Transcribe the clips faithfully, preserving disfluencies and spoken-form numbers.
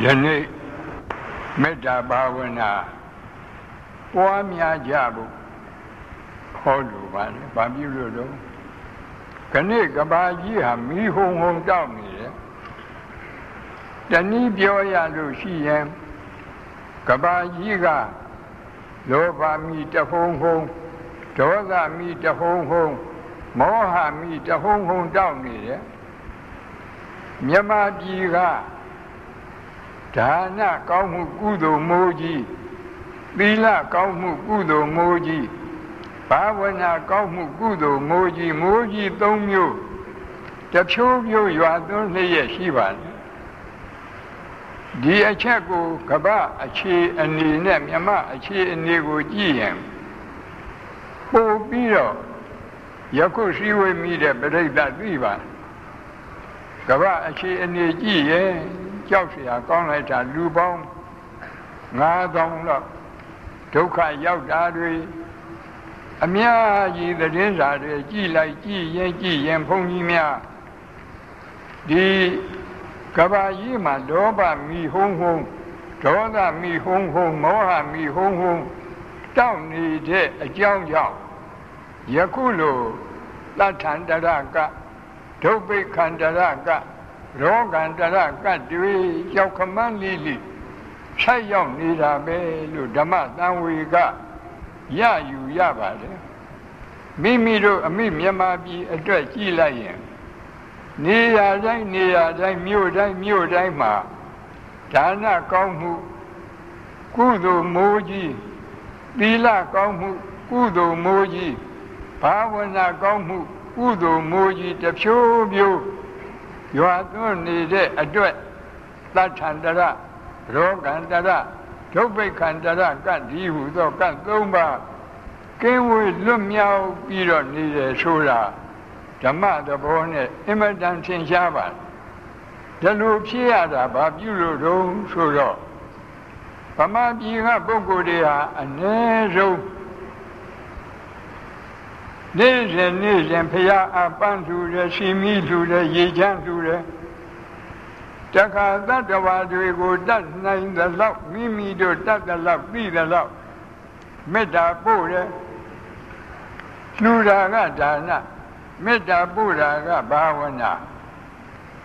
Yani meta bhavana poamya jabu holu bani babilu do kane kabaji ha mi hong hong taw ni tani pyo ya lu shi yan kabaji ga lobha mi ta hong hong dosa mi ta hong hong moha mi ta hong hong taw ni myama pi ga Dana Kamu Kudo Moji, Bila Kamu Kudo Moji, Bavana Kamu Kudo Moji, Moji Domyo, the Chobio Yadon Yeshivan. Dear Chaco, Kaba, Achi and Ninem Yama, Achi and Nego G M. Oh, Piro, Yakoshiwe Mida, Bereda Viva, Kaba, Achi and Negi, eh? Lubong, Nadong, Toka Yaudari, Amia, the Denzade, G like G, Yanki, and Pongimia, the Kabayima, Doba, me home home, Doda, me home home, Moha, me home home, down the Jiao Yao, Yakulo, Latandaranga, Tobe Kandaranga. Wrong and that got the way your command, Lily. Say, young Nida, you damas, now we got. Ya, you yabba. Mimi, do a mimi, yamabi, a dress, ye lion. Near, I near, I mute, I mute, I ma. Dana, come who Kudo Moji. Bila, come who Kudo Moji. Pavana, come who Kudo Moji, the show you. You are doing it, a duet. That Tandara, Rog and Dada, Tope Kandara, got you, got Lomba. Came with Lumia, Piro, Nide, Sura, Dama, the Bonnet, Emerdan, Saint Java. The Luciada, Babulo, Rome, Sura. Pama, you have Bogodea, and Nezo. This and this and Pia Apan to the Simi to the Yijan to the Taka that the Wadrigo, that nine the love, Mimi do that the love, be the love. Meta Buddha, Nudaga Dana, Meta Buddha Bavana.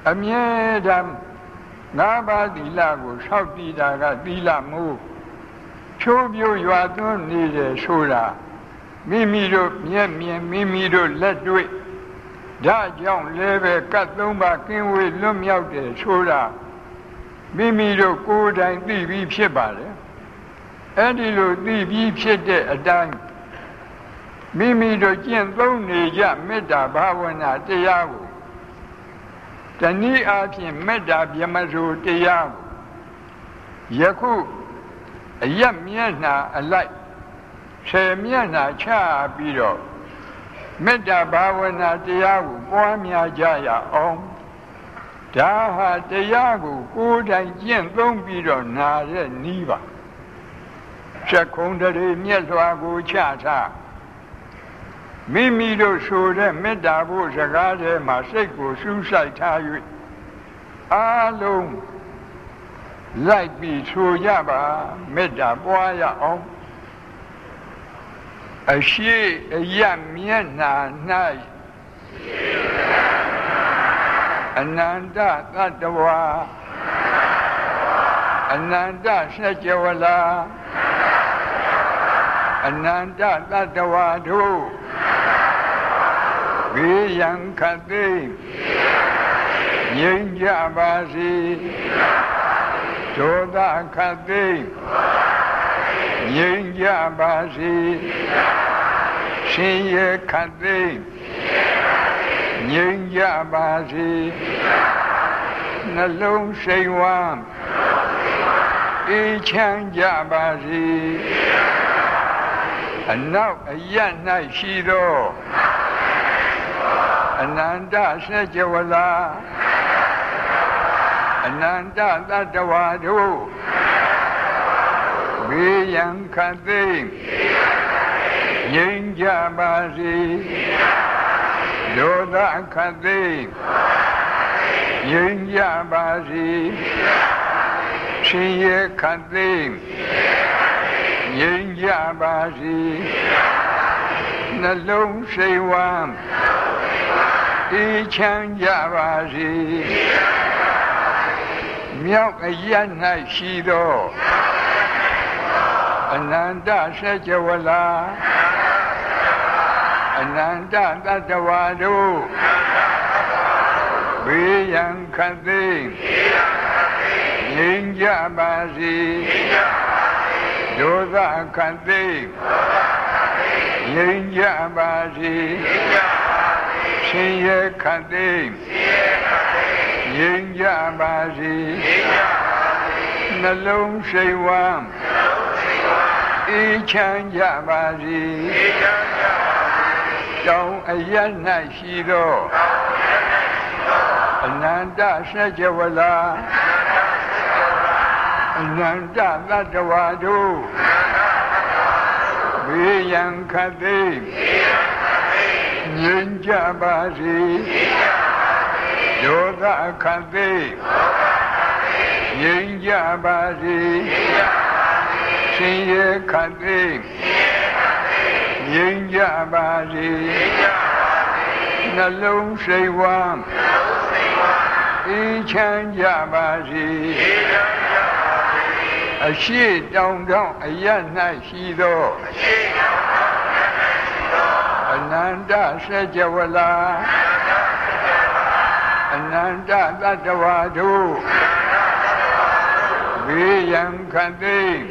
Amiedam Naba di Lago, Shauti Daga, Dila Mu. Show you you are don't need a soda. Mimido, Yemia, Mimido, let do it. That young lever cut lumba came with Lumia de Soda. Mimido, good and be shebad. Adilo, be shed a dime. Mimido, Jim, lonely, ya, meda, bavana, deago. The knee out in meda, Yamazo, deago. Yaku, a yam yana, a light. Shemiana cha biro, Meda Bavana Diago, Boamia Jaya Om, Daha Diago, good and Yen Lombiro Nare Niva, Shakunda de Miago Chata, Mimido Sura, Medavo Zagade, Maseko, Susai Tayu, Alum, Light Be Suyaba, Meda Boya Om. A she a yamiana night. Ananda Nadawa Ananda Sajawala Ananda Nadawa do Viyan Kati Yinja Bazi Joda Kati Yinja Bazi, Sinye Kadi, Yinja Bazi, Nalum Sewan, Ichanja Bazi, and now a Yanai Shido, Ananda Sajawala, Ananda Ladawadu. Viyan Kati, Yinja Bazi, Yoda Kati, Yinja Bazi, Chiye Kandim, Yinjabazi, Nalum Sewan, Ichanjabazi, Myokayanai Shido, Ananda Sajawala, Ananda Dadawadu, Viyan Kandim. Ninja Bazi, Doda Kandim, Ninja Bazi, Sinja Kandim, Ninja Bazi, Nalum Sewam, Ichanja Bazi, Dong Ayana Shido, Ananda Sajawala. Nanda Ladawadu, Viyan Kadim, Ninja Bazi, Yoga Kadim, Ninja Bazi, Sinja Kadim, Ninja Bazi, Nalum Sewam, Ichanja Bazi. A she don't know a yana shido. Ananda Sajawala. Ananda Dadawadu. Viyan Kandim.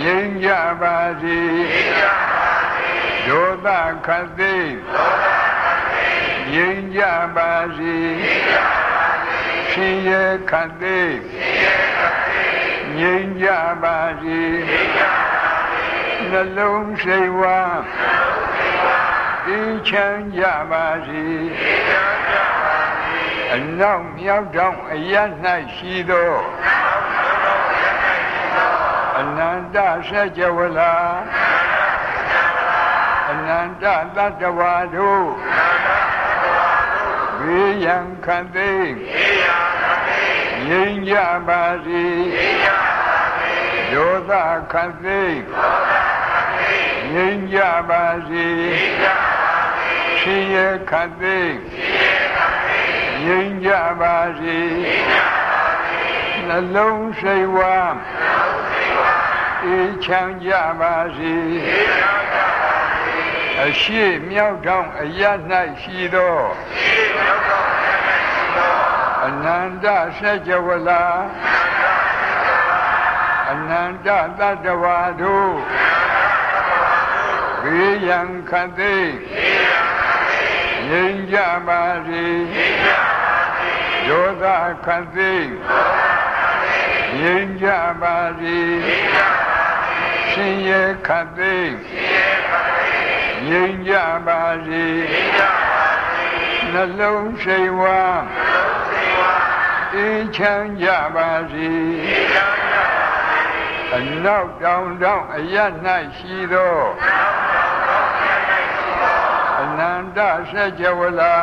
Yinja Bazi. Doda Kandim. Yinja Bazi. Shiye Kandim. Ninja Bazi, Nalum Sewa, Ichanja Bazi, and now Myodong Ayanai Shido, Ananda Sajawala, Ananda Dadawadu, Viyan Kandim. Ninja Bazi, Yoda Kandim, Ninja Bazi, Sinja Kandim, Ninja Bazi, Nalum Sewam, Ichanja Bazi, a she Myodong Ayanai Shido. Ananda Sajawala, Ananda Dadawadu, Viyan Kandim, Ninja Bazi, Yoda Kandim, Ninja Bazi, Sinja Kandim, Ninja Bazi, Nalum Sewam. Ichanja Bazi, and now down down a yana shido, Ananda Sajawala,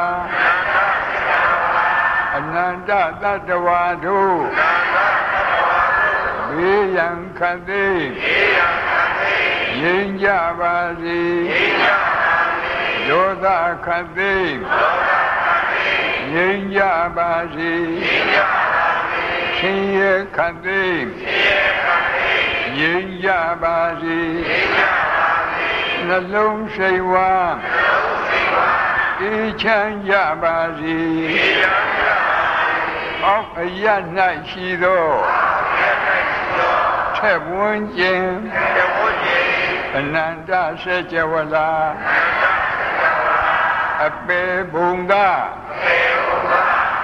Ananda Dadawadu, Viyan Kandim, Yinja Bazi, Yoda Kandim. Ninja Bazi, Sinja Kandim, Ninja Bazi, Nalum Sewam, Ichanja Bazi, Of a Yana Shido, Tabunjin, Ananda Sajawala, Abe Bunga.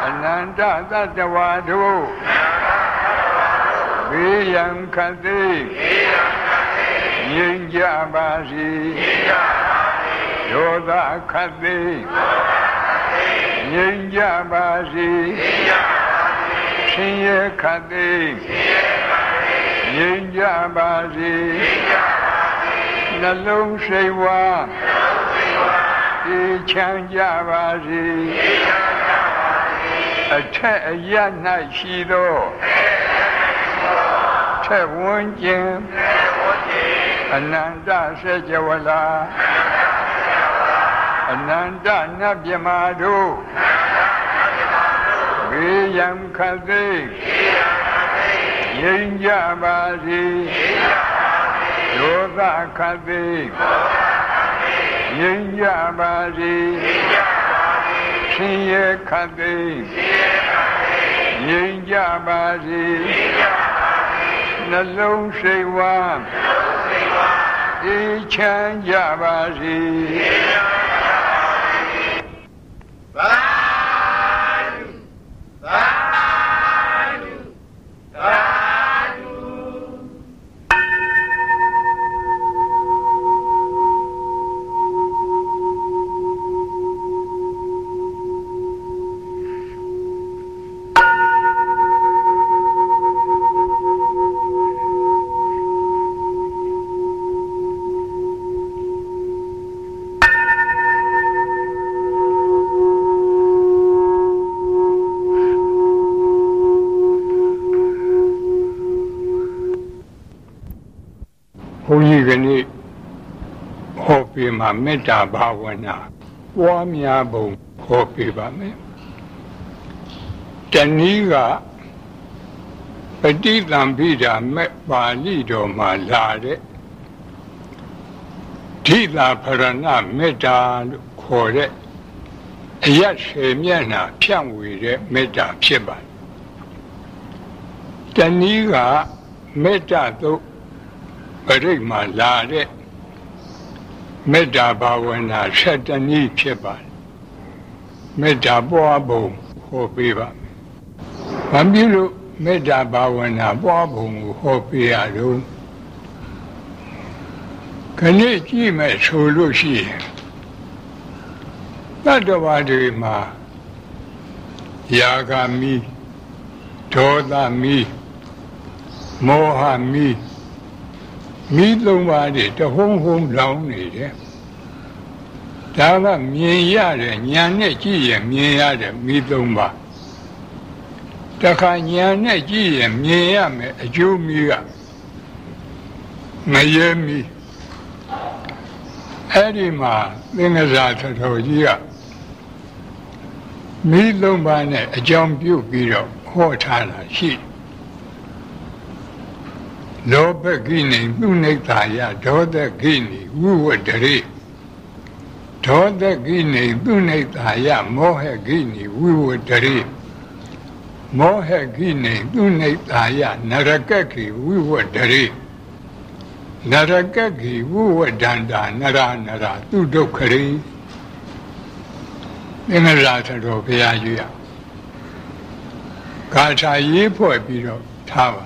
Ananda Dadawadu, Viyan Kandim, Ninja Bazi, Yoda Kandim, Ninja Bazi, Sinja Kandim, Ninja Bazi, Nalum Sewa, Ichanja Bazi. A Yana Shido. 赤无经，南大释迦瓦拉，南大那比玛度，维扬卡帝，耶加巴帝，罗萨卡帝，耶加巴帝，新耶卡帝，耶加巴帝。那龙水湾，一千家巴西，三三三，ဘုန်းကြီးကနေ့ဟောပေးမှာမေတ္တာဘာဝနာပွားများပုံဟောပေးပါမယ်။တနည်းကပဋိသင်္ဖိဓာမက်ပါဠိတော်မှာလာတဲ့ဓိသာဖရဏမေတ္တာလို့ခေါ်တဲ့အရတ်ဆေမျက်နှာဖြန့်ဝေတဲ့မေတ္တာဖြစ်ပါတယ်။တနည်းကမေတ္တာတို့ပရိမာလာတဲ့မေတ္တာဘာဝနာဆယ်တနည်းဖြစ်ပါတယ်။မေတ္တာပွားဖို့ဟောပေးပါမယ်။ဘာဖြစ်လို့မေတ္တာဘာဝနာပွားဖို့ကိုဟောပေးရတော့ခဏကြည့်မယ်ဆိုလို့ရှိရင်တတ္တဝါတွေမှာရာဂမီ၊ဒေါသမီ၊မောဟမီမိသုံးပါးတဟုံဟုံလောင်နေတယ်။ဒါကမြင်ရတယ်ဉာဏ်နဲ့ကြည့်ရင်မြင်ရတယ်မိသုံးပါး။တခါဉာဏ်နဲ့ကြည့်ရင်မြင်ရမယ်အကျိုးမိကမရေမိ။အဲ့ဒီမှာသင်္ကစားထတော်ကြီးကမိသုံးပါးနဲ့အကြောင်းပြုပြီးတော့ဟောထားတာရှိတယ်လောဘကိနေမှုနိတ္တာယဒေါသကိနေဝိဝတ္တရေဒေါသကိနေမှုနိတ္တာယမောဟကိနေဝိဝတ္တရေမောဟကိနေမှုနိတ္တာယနရကကိဝိဝတ္တရေနရကကိဝိဝတ္တန္တာနရနရသူဒုက္ခရေသင်္ခရာထတော်ဘုရားကြီးကဂါထာရေးဖွဲ့ပြီးတော့ထားပါ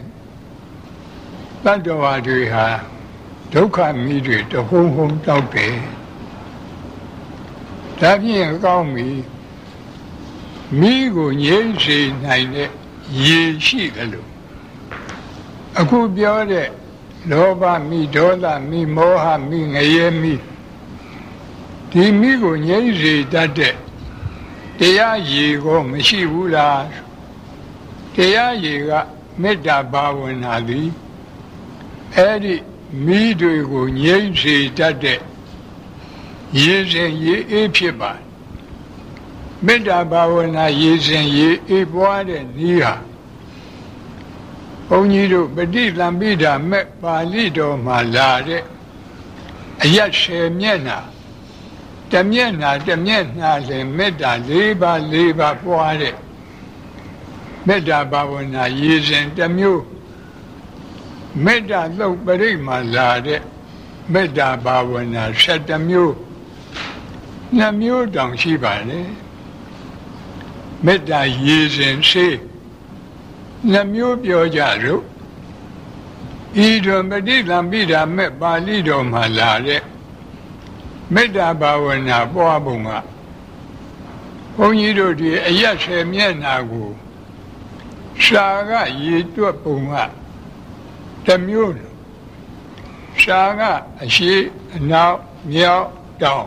တတ္တဝါတွေဟာဒုက္ခမိတွေတဟုံဟုံတောက်တယ်ဒါဖြင့်ကောင်းပြီမိကိုငြိမ့်စေနိုင်တဲ့ရေရှိတယ်လို့အခုပြောတဲ့လောဘမိဒေါသမိမောဟမိငရဲမိဒီမိကိုငြိမ့်စေတတ်တဲ့တရားရေကိုမရှိဘူးလားတရားရေကမေတ္တာဘာဝနာသည်အဲ့ဒီမိတွေကိုငြိမ့်စေတတ်တဲ့ရေစဉ်ရေအေးဖြစ်ပါမေတ္တာဘာဝနာရေစဉ်ရေအေးပွားတဲ့ဤဟာဘုန်းကြီးတို့ပဋိသင်္ဖိဓာမက်ပါဠိတော်မှာလာတဲ့အရတ်ဆယ်မျက်နှာတမျက်နှာတမျက်နှာလည်းမေတ္တာ၄ပါး၄ပါးပွားတဲ့မေတ္တာဘာဝနာရေစဉ်တစ်မျိုးမေတ္တာသုတ်ပရိမာလာတဲ့မေတ္တာဘာဝနာဆယ်တမျိုးနှစ်မျိုးတောင်ရှိပါလေမေတ္တာရည်စင်ရှိနှစ်မျိုးပြောကြလို့ Idomedi lambida me balido malare. Meda bawena boabunga. Onyido di ayashe mienagu. Saga yitua punga. Tamun. Saga ashi now meow down.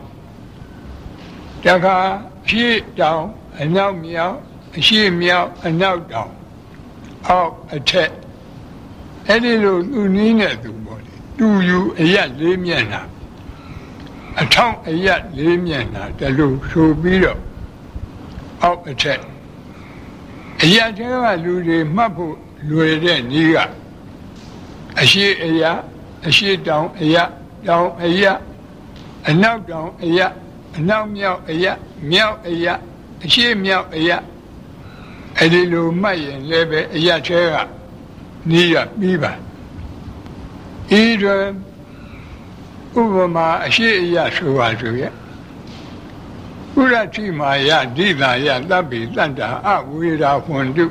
Daga she down and now meow. She meow and now down. Out a tech. Any load Unina do body. Do you a yat limiana? A tongue a yat limiana, the low so below. Out a check. A yatera lude mapu luede niga. A she a yat, a she down a yat, down a yat, and now down a yat, and now meow a yat, meow a yat, a she meow a yat. A little mayan leve a yatera. Near Biba. Either Ubama, she Yashuazuya. Uratima, ya, Dina, ya, Labi, Landa, ah, we are Fundu.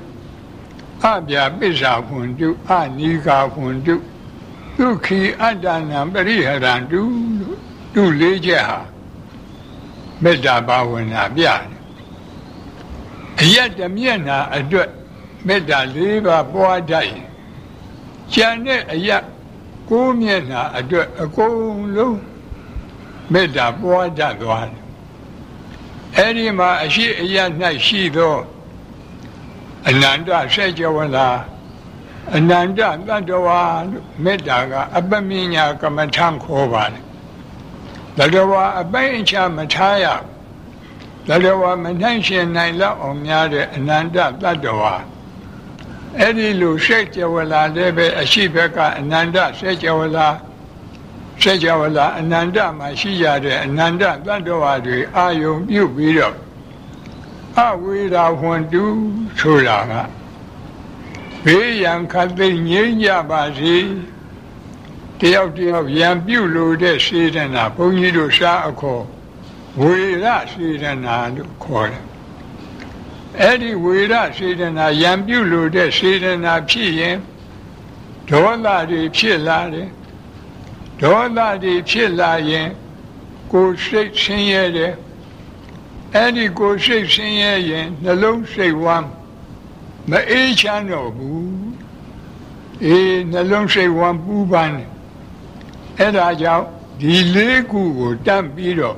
Abia, Bisa Fundu, ah, Nika Fundu. Luki, Adana, Beriha, do, do, Leja. Medaba, when Abia. Yet the Miena, a dirt, Medaliva, boy, die. Janet a yak, go mena a dirt a go low. Made a boy that one. Edima a she a yak night she though. Ananda said Jawala. Ananda, Landawa, Medaga, Abamina, Kamantankovan. Ladawa, Abaincha Mataya. Ladawa, Mananshi Naila, Omyade, Ananda, Ladawa. Eddie Lu shake Jawala, Leve, Ashibeka, Ananda, Sejawala, Sejawala, Ananda, Mashiyade, Ananda, Landoadi, are you, you widow? Ah, we love one do, Sulaga. We young Kathleen Yabazi, the of Yambulu, the seed and a ponido shako. We la seed and a quarter. Eddie Wira said in a Yambulu, the seed in a pea, Dola de Chilade, Dola de Chilaye, go straight senior, Eddie go straight senior, the low say one, the age I know, eh, the low say one booban, and I out, the lego damn beat up.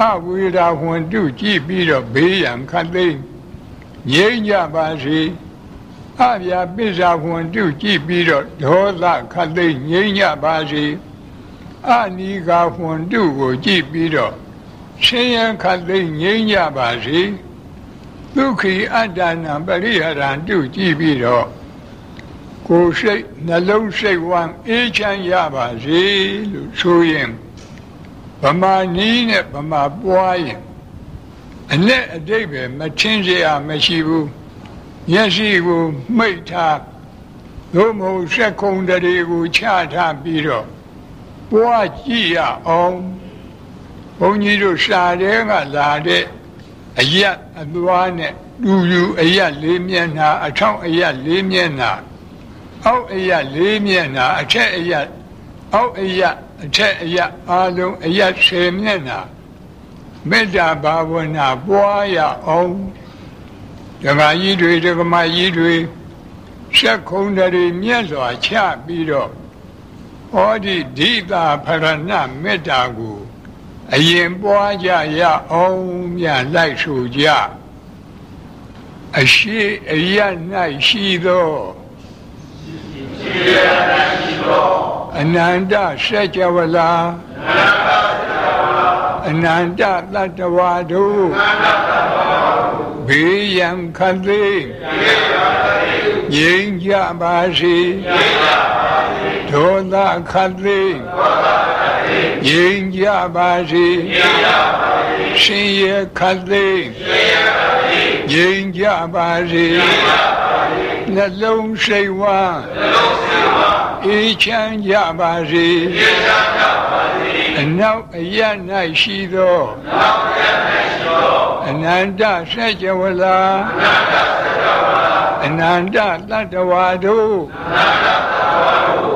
I will have one do, gee beat up, be and contain. Yea, Bazi, Avia Biza won do keep it up, Dola, Kade, Yea, Bazi, Aniga won do go keep it up, Sayan Kade, Yea, Bazi, Luki Adana, Bariadan do keep it up, Go say, Nalo say one, Echan Yabazi, Lusuim, Bama Nina, Bama Boyim. And let a David Matinzia Meshibu Yasibu Meta Lomo Secondary Chata Biro Boatia on Onido Sadega Lade a yat a duane do you a yat limiana, a tongue a yat limiana, out a yat limiana, a chat a yat, out a yat, a chat a yat, alo a yat semiana. Medaba when I boy on the Mayidri, the Mayidri, secondary Miazo, a chap beat up. All the Diva Parana Medago, a yen boy ya on ya like so ya. A she a yan night she though. Ananda Sajawala. Ananda Latawadu, Be Yang Kandi, Ying Yabazi, Dola Kandi, Ying Yabazi, Shiya Kandi, Ying Yabazi, Nalong Sewa, Ichan Yabazi. And now a yan I see though. Ananda Sajawala. Ananda Tatavadu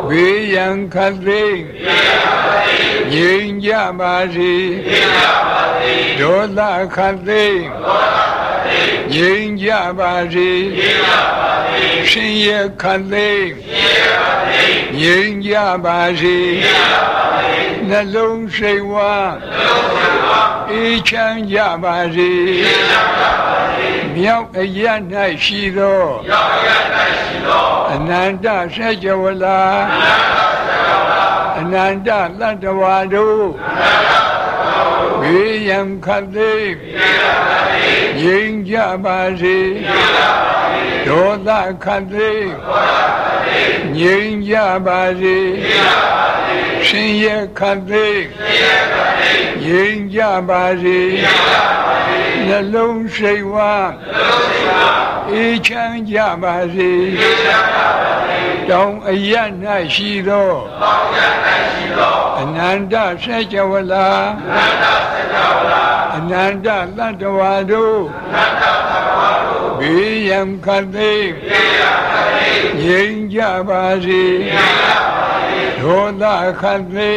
Viyankati Yinjabasi Dodakati Yinjabasi Shiyakati Yinjabasi Nalung Sewa Ichanjabasi Yau Ayan Nai Shido Ananda Sajawala Ananda Latawadu Viyam Khatib Yinjabasi Dodha Khatib Yinjabasi Sinya Khatib Yinjabasi The long say one, each and Yabasi, don't a yan I see though. Ananda Sajawala, Ananda Latawadu, Viyam Kati, Yin Yabasi, Dodha Kati,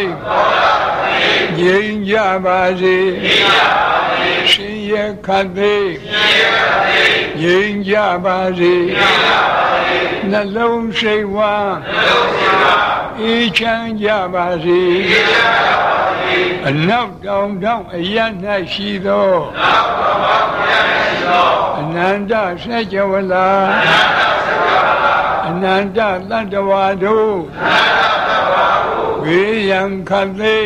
Yin Yabasi. Shinya Kati Yinjabasi Nalung Sewa Ichanjabasi Enough Dong Dong Ayana Shido Ananda Sajawala Ananda Latawadu Viyam Kati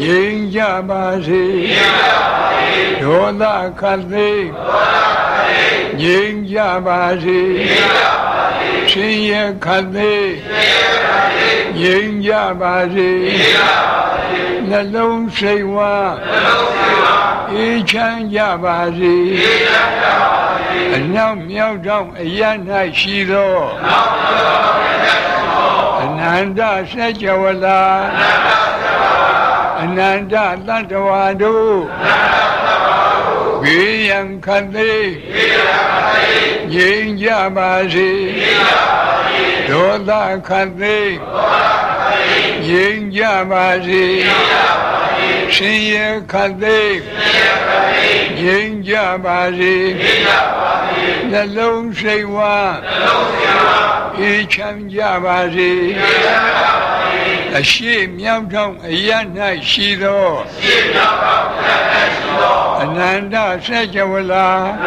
Yinjabasi, Dodha Kati, Yinjabasi, Sinya Kati, Yinjabasi, Nalung Sewa, Ichanjabasi, Nam Yau Dong Ayanai Shido, Ananda Sajawala. Ananda Latawadu Viyam Kati Yinjabasi Dodha Kati Yinjabasi Sinya Kati Yinjabasi Nalung Sewa Ichanjabasi A shame, young dong, a yan night she though. Ananda Sajawala,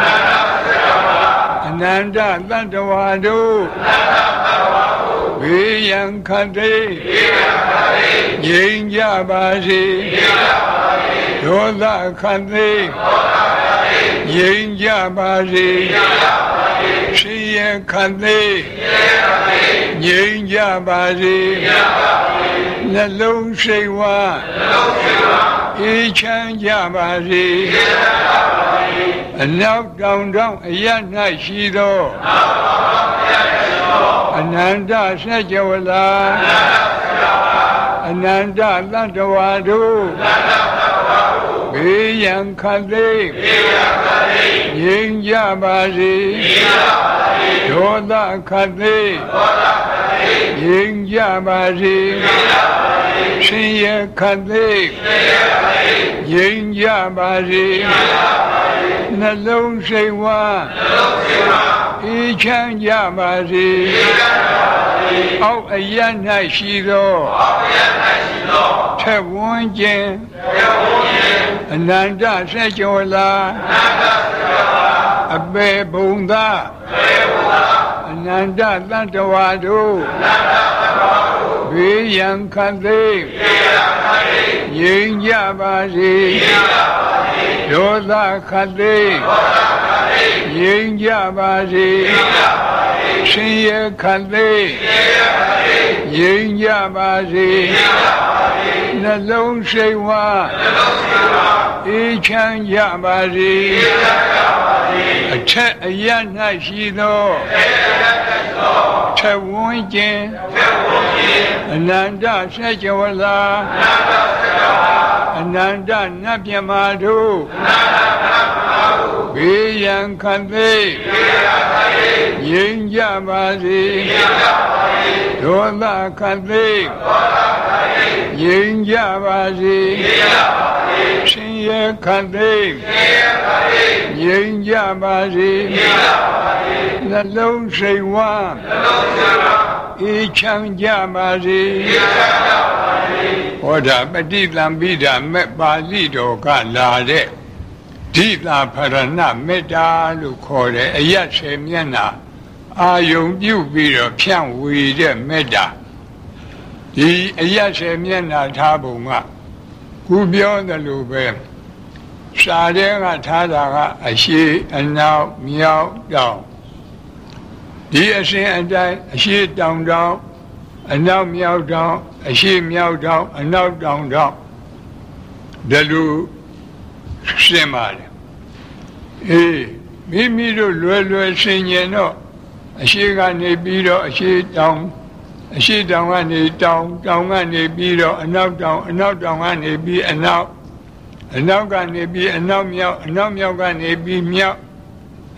Ananda Latawadu, Viyam Kati, Yinjabasi, Dodha Kati, Yinjabasi, Sinya Kati, Yinjabasi. Nalung Sewa, Ichanjabasi, Enough Dong Dong Ayanai Shido, Ananda Sajawala, Ananda Latawadu, Viyam Kati, Yinjabasi, Dodha Kati, Yinjabasi, Sinya Kati, Yinjabasi, Nalung Sewa, Ichanjabasi, Oh Ayanai Shido, Tawunjin, Ananda Sajawala, Abe Bunda. Ananda Latawadu, Viyam Kati, Yinjabasi, Dodha Kati, Yinjabasi, Sinya Kati, Yinjabasi, Nalung Sewa, Ichanjabasi. A yan I see though. Tawunjin, Ananda Sajawala, Ananda Nabyamadu, Viyam Kati, Yin Dila Parana Meda Lukore, Ayasemena, Ayum, you be a pian with Meda. The Ayasemena Tabuma, who beyond the Lube, Sadera Tadara, Ashi, and now meow down. The Ashi and I, Ashi down down, and now meow down, Ashi meow down, and now down down. The Lube. Semal. Eh, Mimiro Lulu Signano, a Shigan a beetle, a she down, a she down and a down, down and a beetle, and now down, and now down and a bee, and now, and now can a bee, and now meow, and now meow can a bee meow,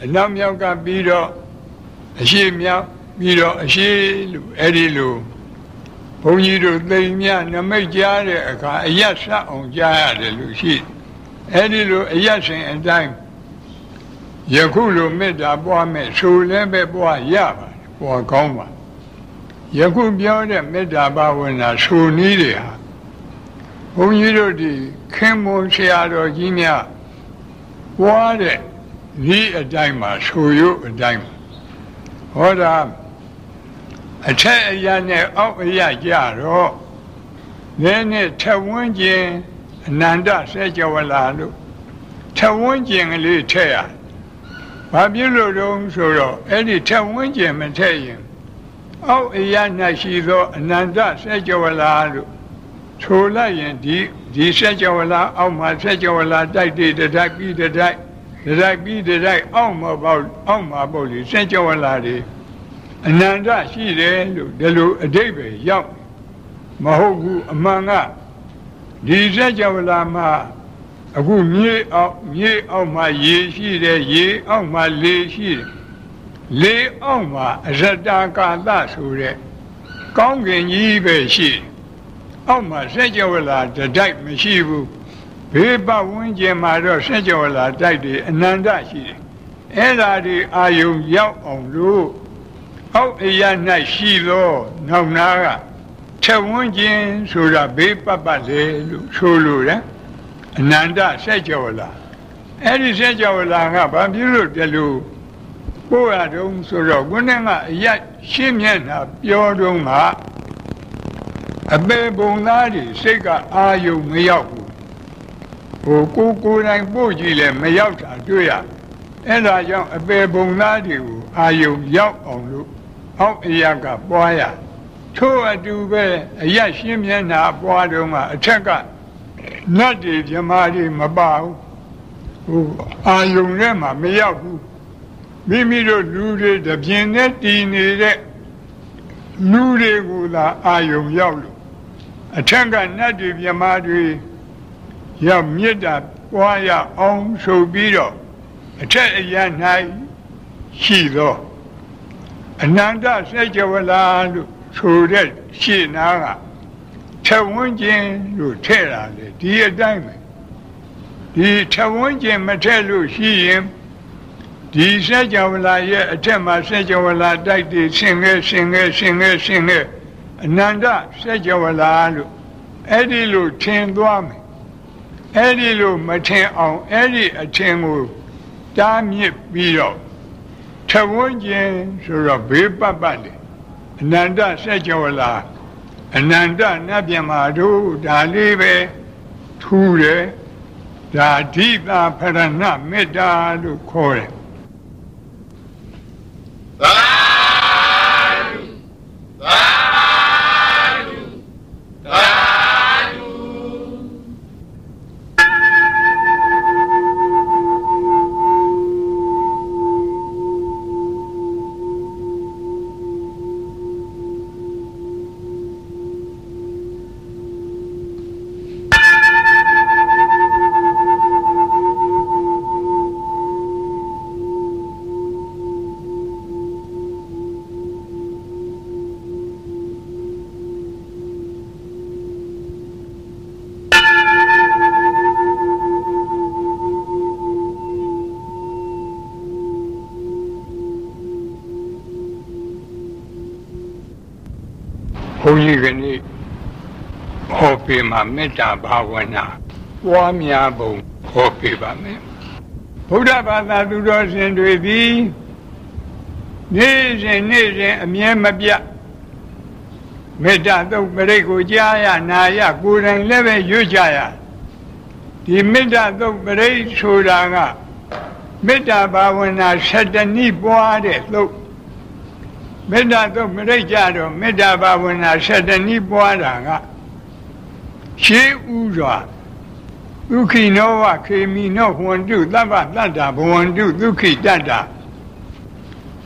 and now meow can beetle, a she meow, beetle, a she edilu. Ponido, they meow, no make yard, a yes, on yard, Lucy. Edilu Yasin and Dime Yakulu made a boy made so lembe boy yab or coma. Yakul Bioda made a bow when I so needed her. Oh, you know the Kemo Seattle Gimia. What a dime, so you a dime. What a tell Yane up a yard or then a tell one year. Nanda said, You will allow. Tell one jing a little tear. Babulo don't sorrow, Eddie tell one jim and tell him. Oh, a yana she thought, Nanda said, You will allow. So lying deep, he said, You will allow, oh, my said, You will allow, that did that I be the die, that I be the die, oh, my body, said, You will allow. Nanda, she there, the little David, young Mahogu among us. Dizajavalama, a good ye of ye of my ye, she there ye of my lay she lay on my Zadaka Lasure. Kong and ye be she. Oh, my Sajavala, the dyke Meshivu. Peba Winja, my Sajavala, dyke, and Nanda she. And I did I you young on Lou. Oh, a young night she law, no Nara. Chawunjin sura bepa badelu solura nanda sejola eri sejola nga bambilu delu boa dong sura gunenga ya shimyen na pyo dong ma abe bongna di sei ka ayu myauk bu ko ko nai bo ji le myauk ta twet ya ela jaung abe bongna di bu ayu yauk aung lu aung iya ka pwa ya To I do well, a yashim and a boadoma, a checker, not the Yamadi Mabau, who are you Nema, Mayahu. Mimido Lude, the Vienetti Nede, Lude Gula, are you Yalu. A checker, not the Yamadi Yamida, Waya, Om Sobido, a checker Yanai, Shido. Ananda said you were So that she now, Tawunjin, you tell her the dear diamond. The Tawunjin Matelu, she him. The Sajavala, attend my Sajavala, like the singer, singer, singer, singer. Nanda, Sajavala, Edilu, ten guam. Edilu, Matin on Edi, a tengu. Damn it, below. Tawunjin, so a big babadi. Nanda Sajola, Nanda Nabiamadu, Dalive, Ture, Dadiva Parana, Medalu Kore. Dadu, Dadu, Dadu. Bhojigani Hopi Mamita Bhavana Wamyabu Hopi Bame Buddha Bhava Dudos and Revi Niz and Niz and Yamabia Meta Duk Berekujaya Naya Guran Leve Yujaya The Meta Duk Berek Sudanga Meta Bhavana Sadani Boade Look Meda to Medajado, Medaba when I said the Nibuadanga. She Uza Luki Nova came in no one do, Lava Dada, but one do, Luki Dada.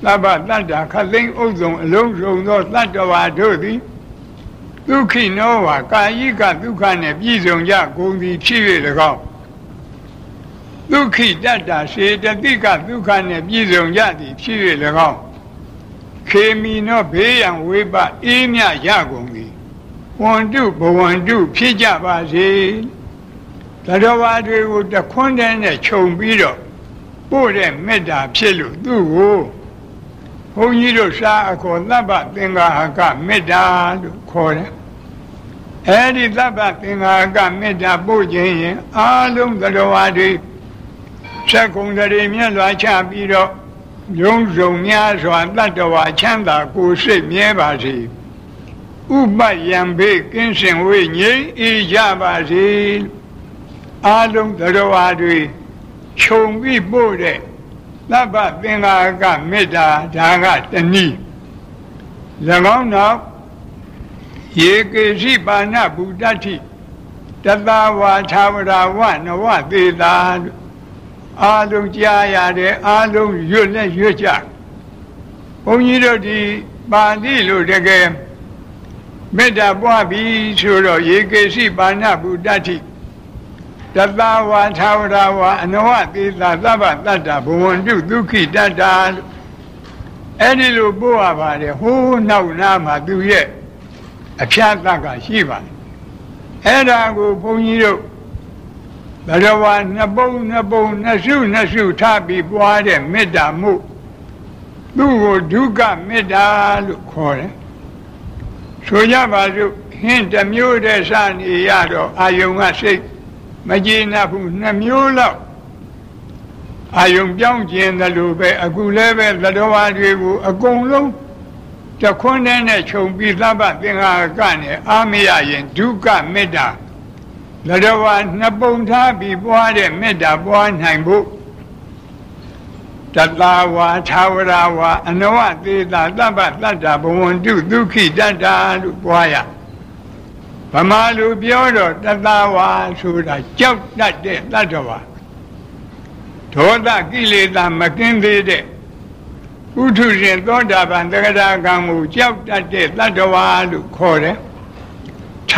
Lava Dada, Kaling Ozon, Lozo, not Ladawa Dodi. Luki Nova, Kayika, Lukan, Bizon Yak, Gondi, Chivitago. Luki Dada, said the Dika, Lukan, Bizon Yadi, Chivitago. Kemino Bay and Weba, Emia Yagongi. One do, but one do, Pija Bazi. Tadawade would the condemn a chombido. Both them meda pelu, do. Honido sa a colaba binga haga meda, corner. Added laba binga haga meda boje, alum Tadawade. Secondary Miela Chabido. Young Zonia, so I'm not a chanda who said Nebazi. Uba Yambe, Kinsen Winye, Ijabazi, Adam Tadawadi, Chongi Bode, Laba Bengaga, Meda, Dagat, and Ni. The long now, Yegazibana Budati, Tabawa Tavada, one, what they did. Adam Jaya, Adam Yunas Yuja. Onyido di Badilu the game. Meda Boabi Suro Yegesi Banabu Dati. Tabawa Tawarawa, and what is the Lava Dada, but one do Duki Dada. Edilu Boabade, who now Nama do yet. A chat like a Shiva. Edago Ponyido. Badawa Nabo Nabo Nasu Nasu Tabi Boade Medamu Lugo Duga Medalu Kore Soyabazu Hinta Mude San Iado Ayungasi Magina Namula Ayung Jongji and the Lube Aguleve Ladawa Devu Agolo the Konene Chombi Laba Bingagane Amiayan Duga Meda. The one Nabonta be born and made a born hang book. That Lawa, Tawarawa, and no one did that Labat Lada, but one do Duki Dada Boya. Pamalu Biodo, that Lawa, should I jump that day, Ladawa. Toda Gilly, that McKinley day. Utus and Goda, and the Gadagamu jumped that day, Ladawa, to call it.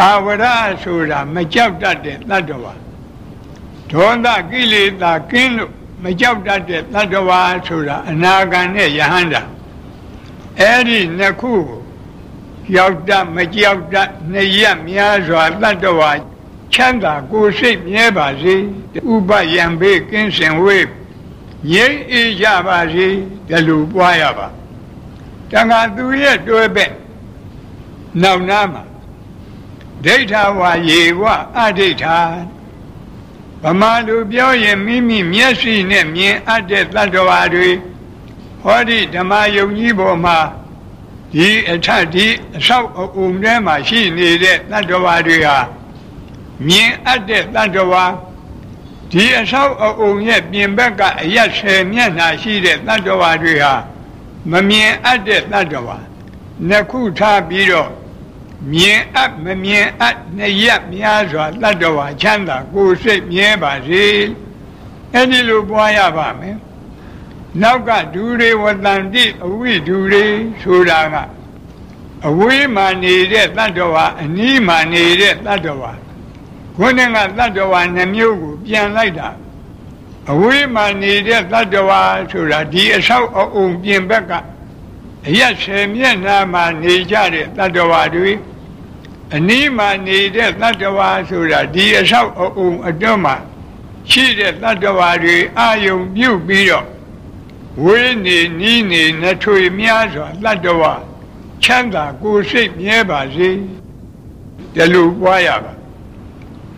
Tawara Sura, Majabda de Ladawa. Tonda Gili, the King, Majabda de Ladawa Sura, Nagane Yahanda. Eri Naku, Yabda, Majabda, Nayam Yazo, Ladawa, Chanda, Gusip, Nebazi, Uba Yambe, Kinsen Web, Ye Ijabazi, the Lubayaba. Tangaduya do a bit. Now Nama. Data wa ye wa adeta. Pamalu bioye mimi miesi ne mie adet ladawari. Hori damayo niboma. Di etadi sau umdema shi ne det ladawari ya. Mie adet ladawa. Di sau umye bimbeka yashe mie na shi det ladawari ya. Mamie adet ladawa. Nakuta biro. Mien up, Mamien at Nayap Miazo, Ladawa, Chanda, go say Miabazil, any Luboyabame. Now got duty what Landi, away duty, Sudanga. Away man needed Ladawa, and he man needed Ladawa. Going at Ladawa, Namugu, Bian Lada. Away man needed Ladawa, Suradi, a South of Umbianbeka. Yes, Miana man needed Ladawa. Anima needed Ladawa to the dear South of Adoma. She did Ladawa, I am you beat up. We need Nini Natui Miazo, Ladawa. Changa go shape nearby, the loop wire.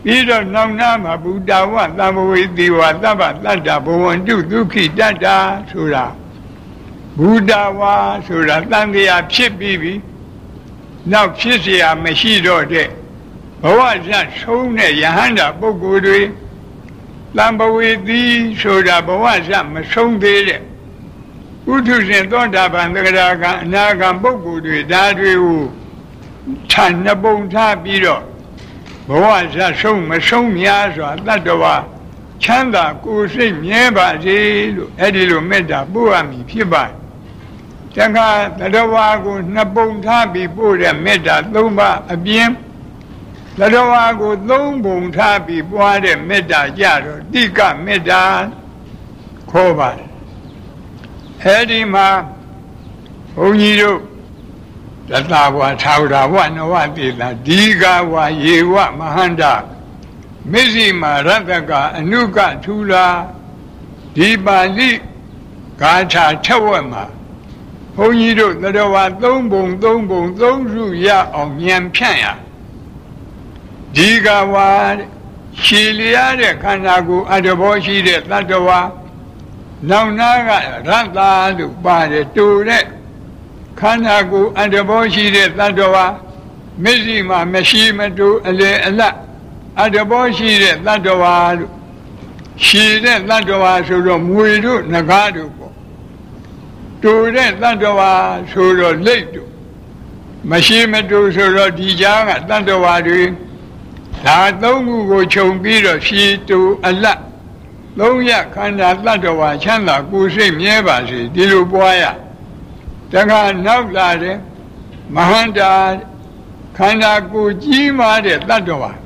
Either no Nama Buddha one, Namawi, the Wazaba, Landa, Bowen, Duki, Dada, Sura. Buddha was Sura, Landia, Chip Bibi. Now Chisia, Meshido de. Oh, was that so near Yahanda, Bogodi? Lambawi, the Sura, Bawazam, Song Dele. Utus and Donda Bandaraga, Nagan Bogodi, Dadri, Tanabonta Bido. Boaza song, Masomiaza, Ladawa, Chanda, Kusi, Nieba, Edilu Meda, Buami, Piba, Tanga, Ladawago, Nabontabi, Buda, Meda, Lomba, Abiem, Ladawago, Lombontabi, Buade, Meda, Yaro, Dika, Meda, Koba, Edima, Onido. That was how that one wanted a diga, wa yewa, mahanda, Mizima, Radaga, Anuka, Tula, Dibali, Gacha, Tawama. Oh, you do, that was Lombong, Lombong, Longzuya, or Yamchaya. Diga was Chiliade, Kanago, Adaboshi, Ladawa, Naunaga, Rada, Dubade, Tule. Kanagu and the Boshi de Ladoa, Mizima, Meshima do a la, and the Boshi de Ladoa, she then Ladoa, so the Muidu, Nagadu, to then Ladoa, so the Ladu, Meshima do so the Dijanga, Ladoa, that long ago Chombiro, she to a la, Loya, Kana, Ladoa, Chanda, Gusim, Yevasi, Diluboya. Daga Navlade, Mahanda, Kanago Jima de Ladoa,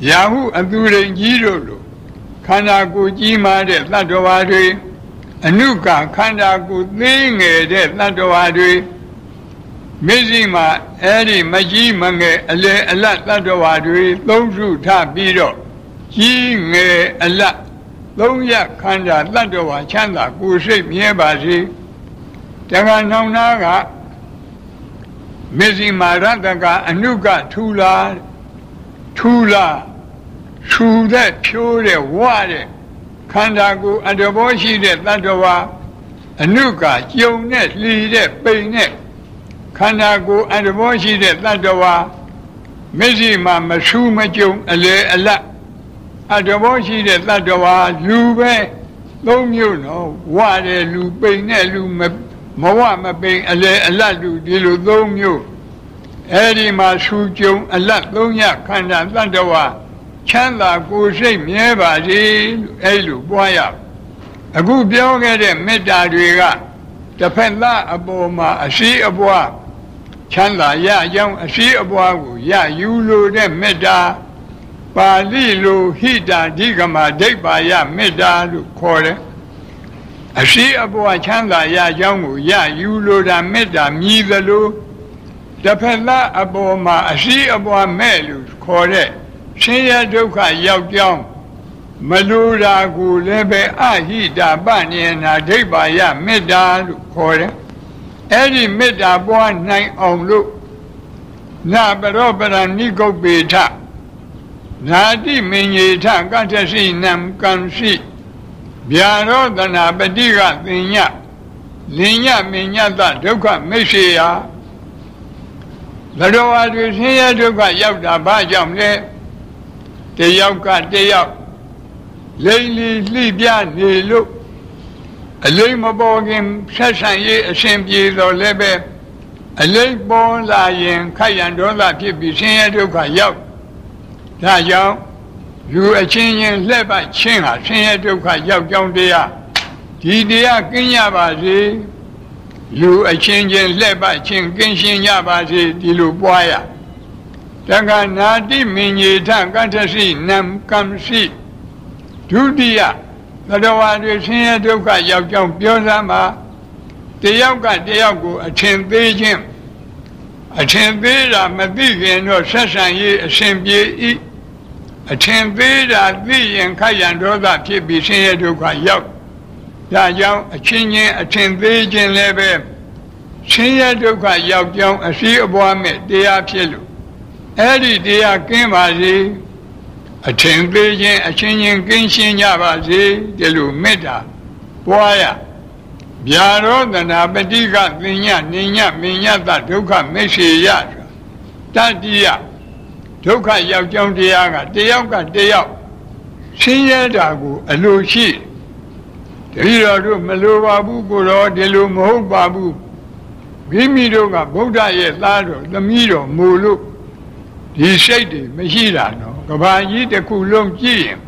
Yahoo Abdure Giro, Kanago Jima de Ladoa de Anuka, Kanago Linge de Ladoa de Mizima, Eri Majimange, Ale Alat Ladoa de Lozu Tabido, Jinge Alat, Loya Kanda Ladoa Chanda, Gusip Yebazi. Daga Naunaga, Mizima Radaga, Anuga, Tula, Tula, Suda, Pure, Wade, Kandagu, Adaboshi, Ladawa, Anuga, Jonet, Lide, Bainet, Kandagu, Adaboshi, Ladawa, Mizima, Masuma, Jum, Ale, Ala, Adaboshi, Ladawa, Lube, Lomuno, Wade, Lubene, Lume. Mawama being a ladu, dilu domio, Edima sujum, a lat donya, Kanda, Landawa, Chanda, Gose, Mieva, Elu, Boya, a good dog at a medadriga, the penla aboma, a sea of bois, Chanda, ya young, a sea of bois, ya yulu, them meda, Balilu, hida, digama, debaya, medadu, core. A sea of boy Chanda, ya young, ya, you load and met a mealu. The pella aboma, a sea of boy melus, correct. Say a doka yog young. Maluda go lebe ahida banyan a day by ya medal, correct. Eddie met a boy night on look. Na barobera nigo beta. Nadi minita got a see nam can see. Biaro than a badiga, Linya, Linya, Minyata, Duka, Messia. The Doa to Sia Duka Yauta Bajam Le, the Yauka Dea, Lady Libya, Lilu, a lame bogim, Sasan, Assembly, or Lebe, a late born lion, Kayandola, Tibi Sia Duka Yau, Tayao. You a changing leba chinga, Sina Duka Yau Dia, Didia Kinyabazi, you a changing leba ching, Ginshin Yabazi, Diluboya. Daga Nadi Mini Tangasi, Nam Kam Si, Dudia, Ladawa Sina Duka Yau Biosama, the Yauka Diago, a chin Beijing, a chin Beda Mabigan or Sasan Assembly. A ten veda V and Kayando that keep be seen to Kayok. That young, a chin, a ten vegan lebe, Senior to quite young, young, a sea of one met, they are pillow. Early they are came by the a chain beijing, a changing ginseng yabazi, the lumeta, wire. Biaro, the Nabadiga, Minya, Nina, Minya, that took a messy yard. That dia took a young diaga, they out got day out. Senior dago, a low sheet. The hero, Maluba, Buguro, the Lumo Babu. Gimidoga, Buddha, Lado, the Mido, Mulu, the Shady, Meshidano, Gabaji, the Kulum Giam,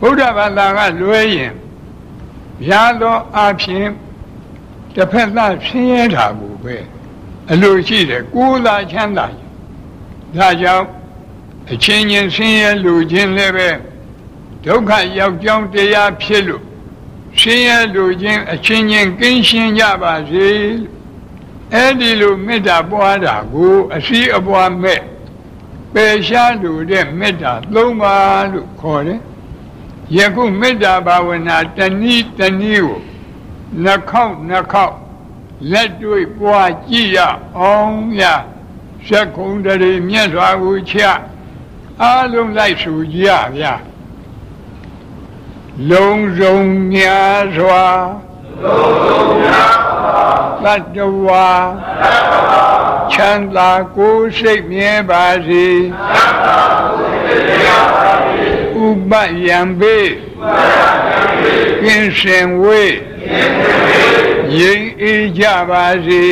Buddha Valaga, Luayim, Yado, Apsim, the Pella Sienta, and Lucida, Gula Chanda, Dajao, a Chinian Senior Lujin Leve, Doka Yakjong de Yapilu. Senior Lujin, a Chinian Ginshin Yabazi, Edilu Meda Boada, who a sea of one met. Peshalu, then Meda, Loma, Lucore, Yaku Meda Bawana, Tanit, Taniu, Nakau, Nakau, let do it, Boagia, Om Ya, Secondary Mianza Wuchia, Alum Laisu Ya, Ya. Long zong ya zwa, long ya bat zwa, chan la ku se mie ba si, u ba yan be, yin shen wei, yin yi jia ba si,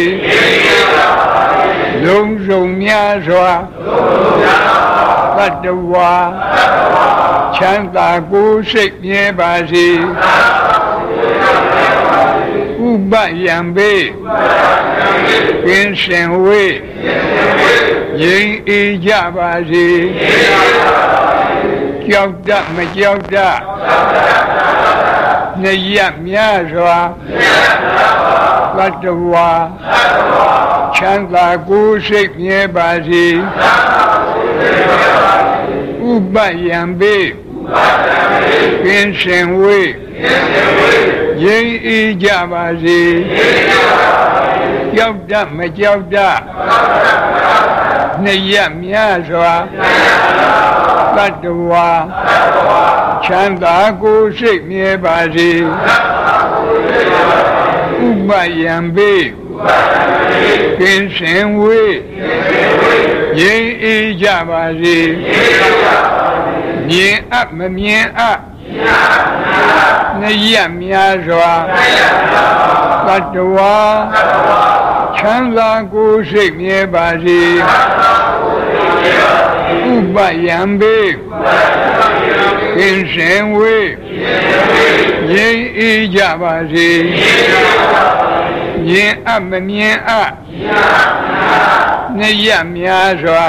long zong ya zwa, bat zwa. Chant la go shake me by the Uba Yambe, Vincent Way, Yin E. Jabazi, Yogda Majogda, Nayam Yazwa, Batawa, Chant la go shake me by the Uba Yambe, Vincent Way, Yin E. Jabazi, Yogda Majogda, Nayam Yazwa, Batawa, Chandago Shake Nebazi, Uba Yambe, Vincent Way. Yin E. Jabazi, Yin up, Mamien up, Nayam Yazwa,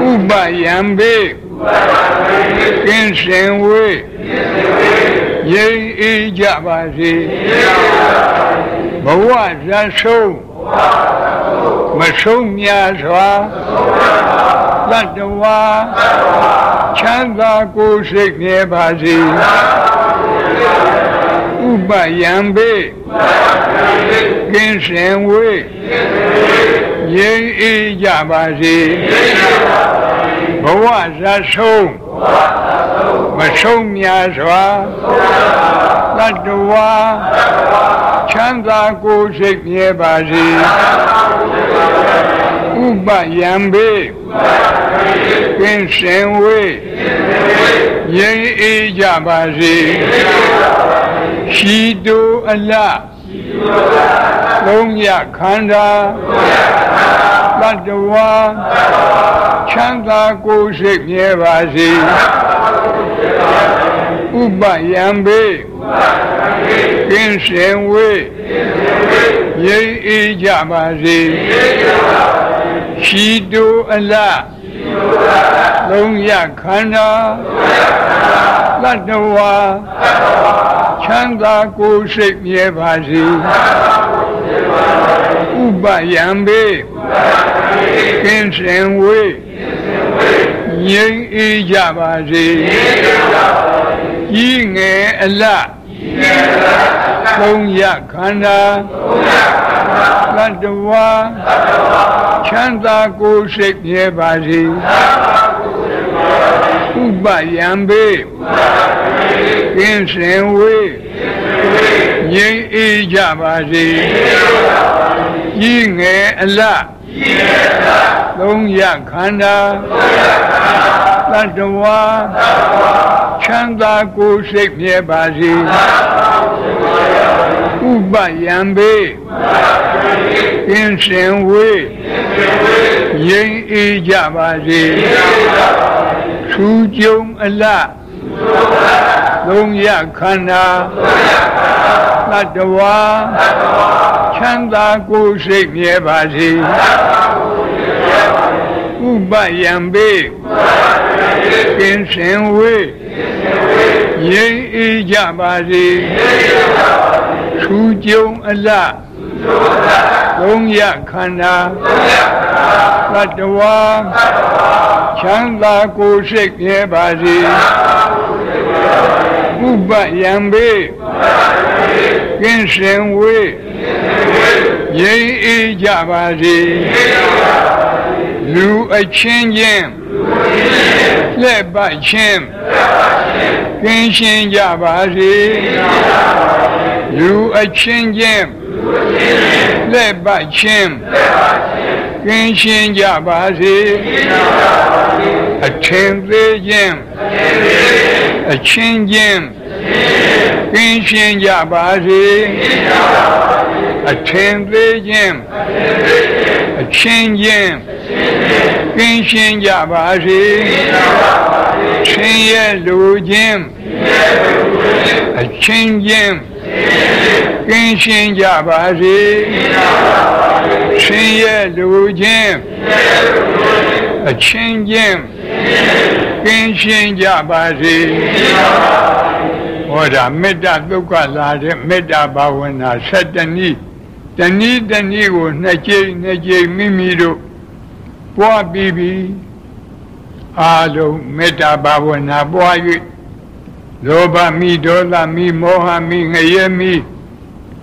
Uba Yambe. In same way, Yin E. Jabazi, but what that so? Masum Yazwa, that the war, Chanda Go Shake Nebazi, Uba Yambe, in same way, Yin E. Jabazi. Boa Zasum, Masum Yazwa, Batawa, Chanda Go Shake Nebazi, Uba Yambe, in same way, Yen Jabazi, Shido Allah, Longya Kanda, Badawa, Chanda Kosek Nevazi, Uba Yambe, in same way, Yen Jabazi. Shido Allah, Longya Kanda, Ladawa, Chanda Kosek Nevazi, Uba Yambe, Kinsen Way, Yen Ijabazi, Yin Allah, Longya Kanda, Ladawa. Chanda Kosek Nevazi, Uba Yambe, Kinsen Way, Yen Ijabazi, Yin Allah, Longya Kanda, Ladawa, Chanda Kosek Nevazi, Uba Yambe, Kinsen Way. Yen Ijabazi, Sujung Allah, Longya Kanda, Ladawa, Chanda Kosek Nevazi, Uba Yambe, Kinsen Way, Yen Ijabazi, Sujung Allah, Longya Kanda, Ladawa, Chanda Kosek Nevazi, Uba Yambe, Kinsen Way, Yen Ijabazi, Lu Achenjem, Leba Chem, Kinsen Jabazi, Lu Achenjem, Leba Chem. Kinsen Jabazi, Achenjem, Achenjem, Kinsen Jabazi, Achenjem, Achenjem, Kinsen Jabazi, Chenye Lujem, Achenjem, Kinsen Jabazi. Chenye Lujem, Achenjem, Kinsen Jabazi. Ora Meda Dukala, Meda Bawena, Satani, Dani Dani, Naje, Naje, Mimiro, Boa Bibi, Alo, Meda Bawena, Boy, Loba Mi, Dola Mi, Moha Mi, Hayemi,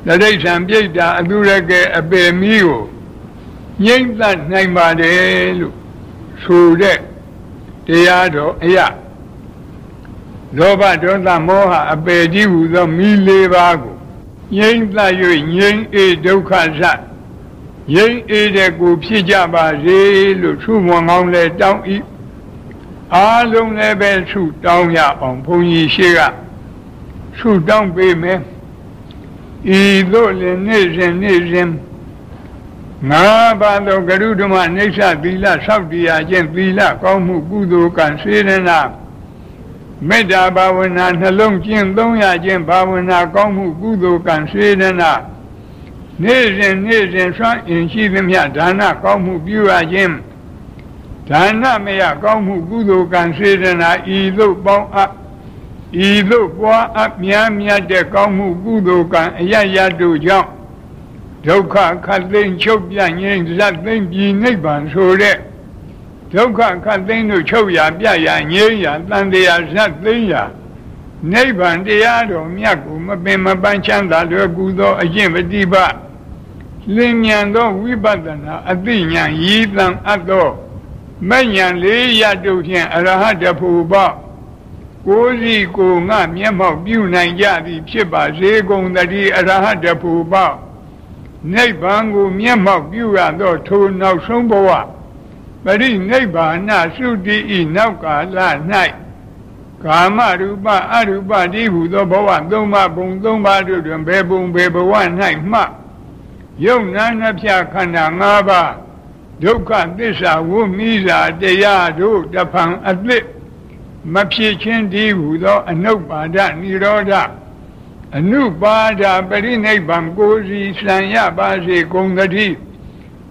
the days and days that Aburaga obey me. Yet that name by the Sude, Teado, Ea. Loba Dona Moha obeyed you the Milevago. Yet that you in Yen E. Dokaza. Yen E. the Gupijabaze, Lutumon only don't eat. I don't ever shoot down ya on Pony Shira. Shoot down, baby. Ido le neze neze ma ba do garuduma nesa bila sabdiya jen bila kaumu kudu kan serena meda bhavana nalong jen donya jen bhavana kaumu kudu kan serena neze neze swa inchi demya dana kaumu byua jen dana meya kaumu kudu kan serena ido bong up Ido boa up Miamia de Kamu Gudoka, Yayado Jump. Doka Katlin Chopian Yang Zatlin Yi Niban Sore. Doka Katlin Choya, Yaya, Yaya, Landia Zatlia. Niban Diado, Miakuma Bema Banchanda, Gudo, Ajima Diba. Limiando, Wibadana, Adina, Yidan Ado. Mayan Leya Dotian, Arahada Puba. Gozi go nga miyamau biu nanya di piba zegong da di arahada puba. Nai bangu miyamau biu ya do to nao somboa. Pari Nibbana Suti in Naukala night. Kama Ruba Aruba Dibu Dobawan Doma Bung Doma Dudum Bebum Bebawan night ma. Yom Nanapya Kanangaba Dokan Disa Wumiza Deya Do Dapan Adlip. Mapsi Chendi Hudo and Nobada Niroda. A new Bada Berine Bangozi Sanya Baze Gongadi.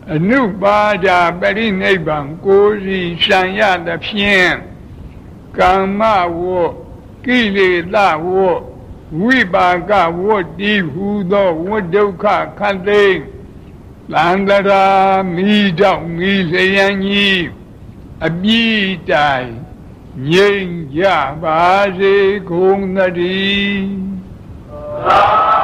A new Bada Berine Bangozi Sanya the Pien. Kama wo Kili La wo Wibaga wo Di Hudo Wodoka Kande. Landara Mida Mizayanyi. Abitai. Yin ya ba ji kung na di.